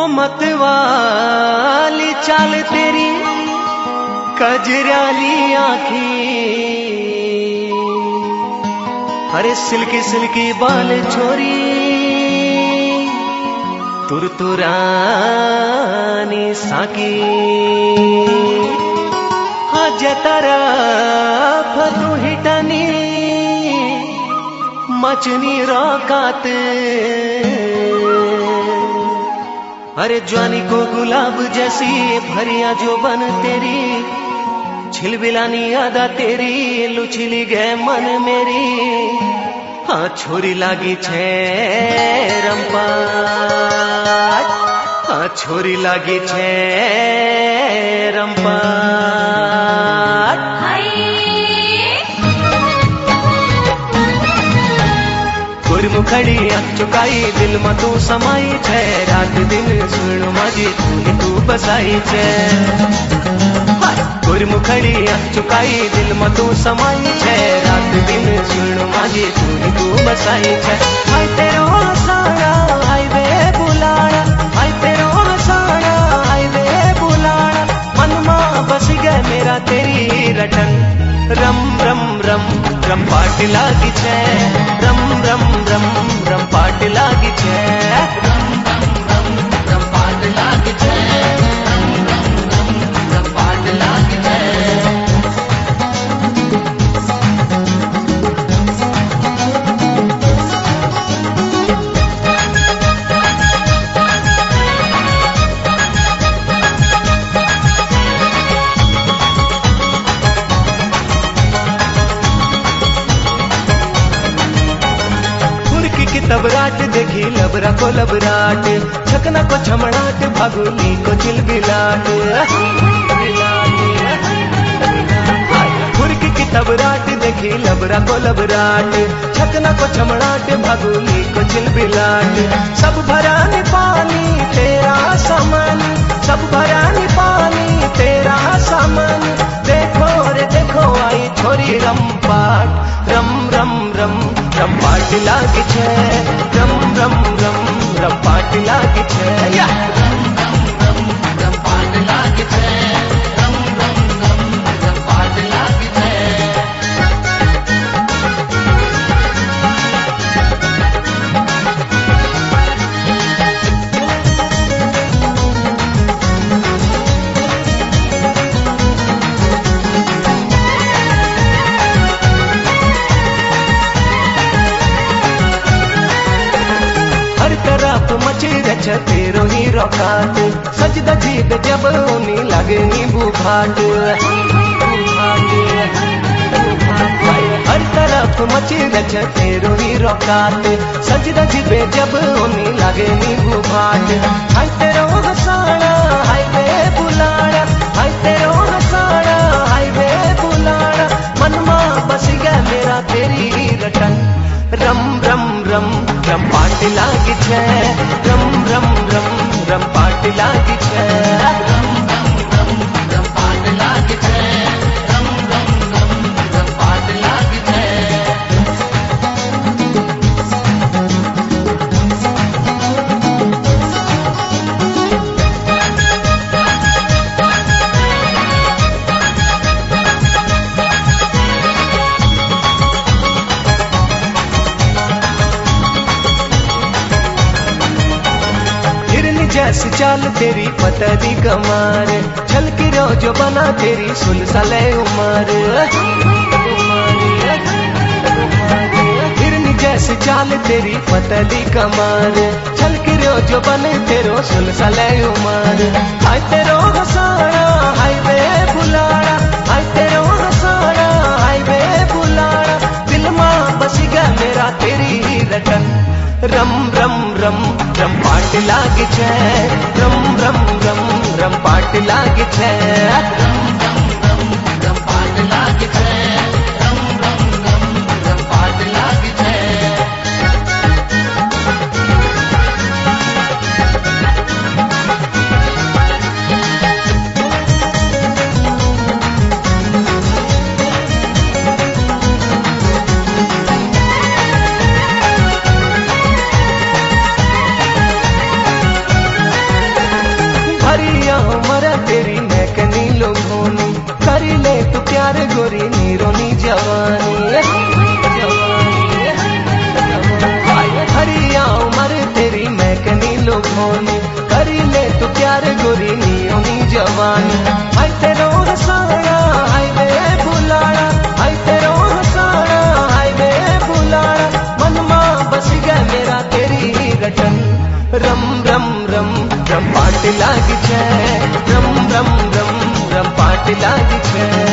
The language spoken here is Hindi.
ओ मतवाली चाल तेरी कजराली आँखें, अरे सिल्की सिल्की बाल छोरी तुरतुरानी साकी। हाँ जतारा फतू हिटानी मचनी रौकात, अरे ज्वानी को गुलाब जैसी भरिया जो बन तेरी छिलबिलानी आदा तेरी लुचिली गए मन मेरी। हाँ छोरी लागी छे रंपाट, हाँ छोरी लागी छे रंपाट। कुर्म खड़ी आँख चुकाई दिल में तू समाई छे, रात दिन सुन माजी तू बसाई छे। कुर्म खड़ी आँख चुकाई दिल में तू समाई छे, रात दिन सुन माजी तू बसाई छे। हाय तेरो हसाना हाय वे बुलाना, हाय तेरो हसाना हाय वे बुलाना, मन मां बस गए मेरा तेरी रटन। रम रम रम रम पाट लागी छे, रम रम रम रम पाट लागी छे, रम रम रम रम पाट लागी छे। तबराट देखी लबरा को लबराट, छकना को छमड़ाट, भगुली को चिलबिलाट। फुर्क की तबराट देखी लबरा को लबराट, छकना को छमड़ाट, भगुली को चिलबिलाट। सब भरा नि पानी तेरा सामान, सब भरा नि पानी तेरा सामान, देखो रे देखो आई छोरी रंपाट। रम रम रम रम पाट लागी छे, रम रम रम रम पाट लागी छे, रम रम रम रम पाट लागी छे, रम रम रम रम पाट लागी छे। तेरो ही रौकात सजदा जीब जब उनी लगनी बुभाट। हर तरफ मची रच तेरो ही रौकात सजदा जीब जब उनी लगनी बुभाट। हाय तेरो हसाना हाय वे बुलाना, हाय तेरो हसाना हाय वे बुलाना, मनमा बस गया मेरा तेरी रटन। रम रम रम रम पाट लागी छे, रम रम रम रम पाट लागी छे, रम रम रम रम पाट लागी छे, रम रम रम रम पाट लागी छे। जैसी चाल तेरी पतली कमर, झलकी रोज बना तेरी सुलसले उमर। हिरनी जैसी चाल तेरी पतली कमर, झलकी रोज बने तेरो सुलसले उमर। हाय तेरो हसाना हाय वे बुलाना, हाय तेरो हसाना हाय वे बुलाना, दिल मां बस गया मेरा तेरी रटन। रम रम रम रम पाट लागी छे, रम रम रम रम पाट लागी छे, रम रम रम रम पाट लागी छे, रम रम रम रम पाट लागी छे। तेरी मैं कनी लोगोनी कर ले तू प्यार गोरी नीरोनी जवानी हरिया उमर तेरी मैं कनी लोगोनी कर ले तू प्यार गोरी नीरोनी जवानी हाय तेरो हसाना हाय बे बुलाड़ा हाय तेरो हसाना हाय बे बुलाड़ा मनमा बस गया मेरा तेरी गठन रम रम रम रम पाट लाग छे रम रम रम रम पाट लाग छे।